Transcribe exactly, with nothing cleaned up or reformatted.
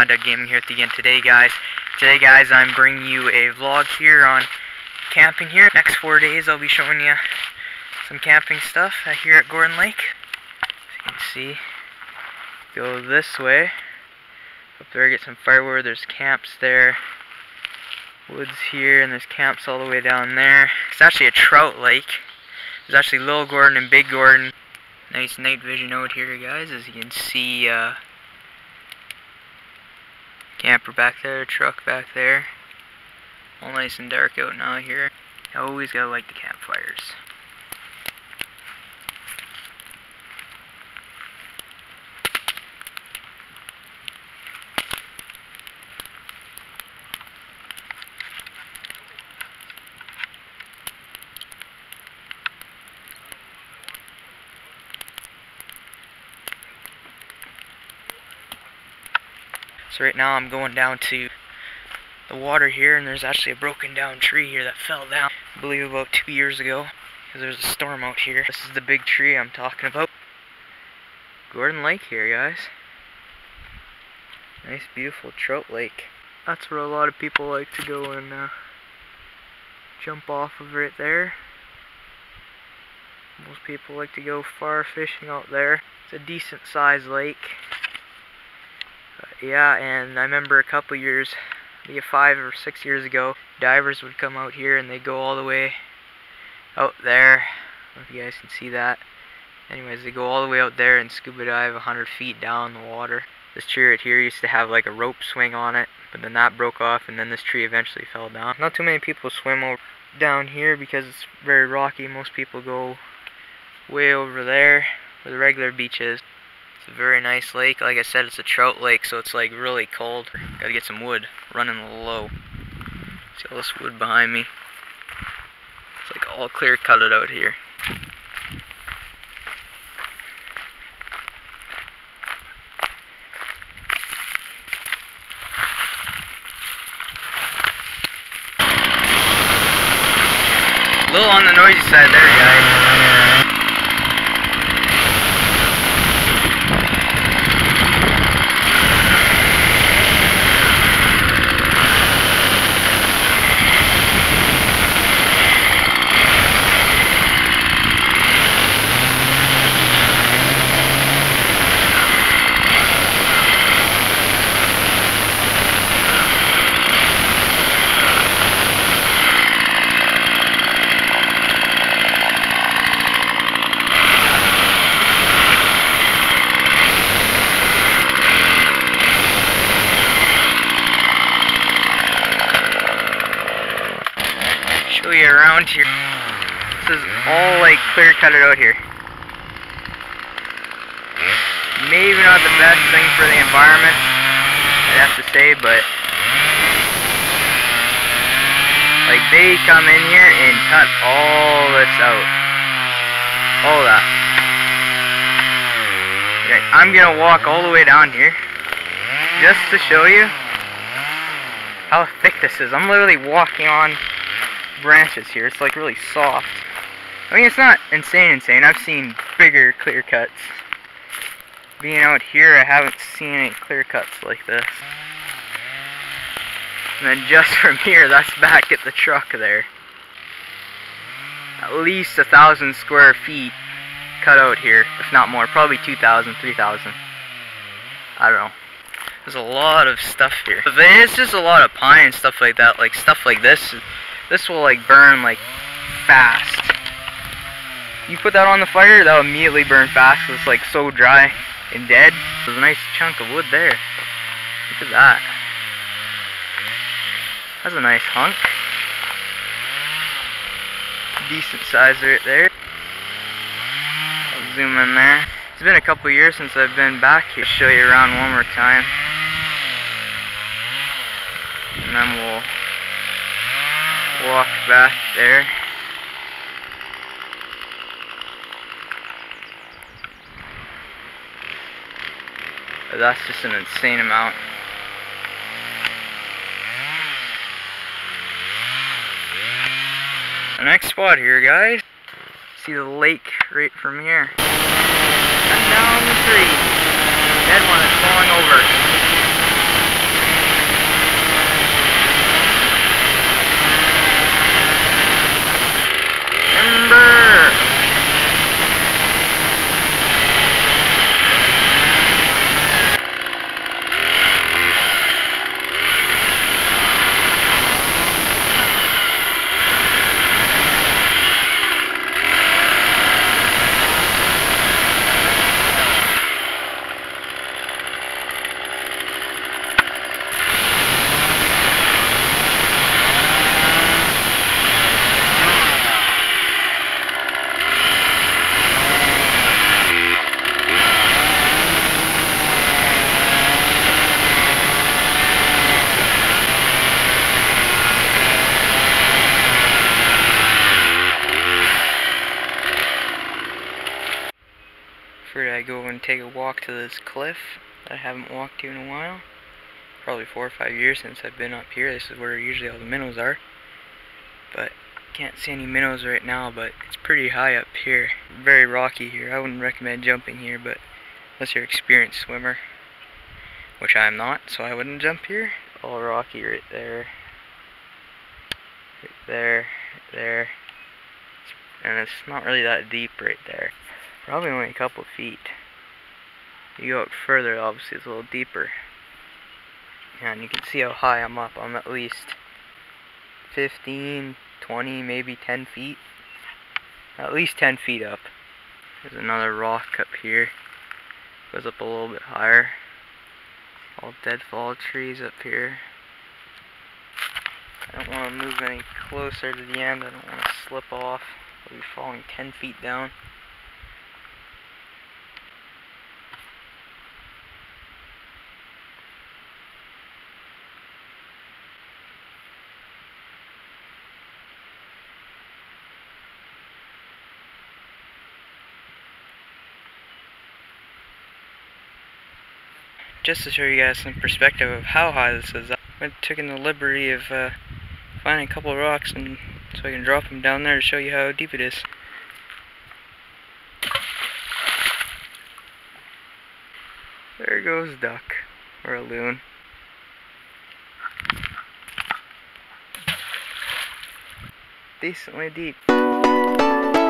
on, Doug Gaming here at the end today, guys. Today, guys, I'm bringing you a vlog here on camping here. Next four days, I'll be showing you some camping stuff here at Gordon Lake. As you can see, go this way. Up there, get some firewood. There's camps there. Woods here, and there's camps all the way down there. It's actually a trout lake. There's actually Little Gordon and Big Gordon. Nice night vision out here, guys. As you can see, uh, camper back there, truck back there. All nice and dark out now here. I always gotta like the campfires. So right now I'm going down to the water here, and there's actually a broken down tree here that fell down, I believe about two years ago, because there was a storm out here. This is the big tree I'm talking about. Gordon Lake here, guys. Nice, beautiful trout lake. That's where a lot of people like to go and uh, jump off of right there. Most people like to go far fishing out there. It's a decent sized lake. Yeah, and I remember a couple years, maybe five or six years ago, divers would come out here and they'd go all the way out there. I don't know if you guys can see that. Anyways, they go all the way out there and scuba dive a hundred feet down the water. This tree right here used to have like a rope swing on it, but then that broke off, and then this tree eventually fell down. Not too many people swim over down here because it's very rocky. Most people go way over there where the regular beach is. It's a very nice lake. Like I said, it's a trout lake, so it's like really cold. Gotta get some wood, running low. See all this wood behind me? It's like all clear cut it out here. A little on the noisy side there, guys. Around here. This is all like clear cut it out here. Maybe not the best thing for the environment, I'd have to say, but like they come in here and cut all this out. All that. Okay, I'm gonna walk all the way down here just to show you how thick this is. I'm literally walking on branches here. It's like really soft. I mean, it's not insane insane. I've seen bigger clear cuts. Being out here, I haven't seen any clear cuts like this. And then just from here, that's back at the truck there. At least a thousand square feet cut out here, if not more. Probably two thousand, three thousand. I don't know. There's a lot of stuff here. But it's just a lot of pine and stuff like that. Like stuff like this. This will like burn like fast. You put that on the fire, that'll immediately burn fast because it's like so dry and dead. There's a nice chunk of wood there. Look at that. That's a nice hunk. Decent size right there. I'll zoom in there. It's been a couple years since I've been back here. I'll show you around one more time. And then we'll walk back there. That's just an insane amount. The next spot here, guys. See the lake right from here. And down the tree. Dead one is falling over. figured I'd go and take a walk to this cliff that I haven't walked to in a while. Probably four or five years since I've been up here. This is where usually all the minnows are. But can't see any minnows right now, but it's pretty high up here. Very rocky here. I wouldn't recommend jumping here, but unless you're an experienced swimmer, which I'm not, so I wouldn't jump here. All rocky right there. Right there, right there. And it's not really that deep right there. Probably only a couple feet. You go out further, obviously it's a little deeper. And you can see how high I'm up. I'm at least fifteen, twenty, maybe ten feet. At least ten feet up. There's another rock up here. Goes up a little bit higher. All deadfall trees up here. I don't want to move any closer to the end. I don't want to slip off. I'll be falling ten feet down. Just to show you guys some perspective of how high this is, I've taken the liberty of uh, finding a couple of rocks, and so I can drop them down there to show you how deep it is. There goes duck, or a loon. Decently deep.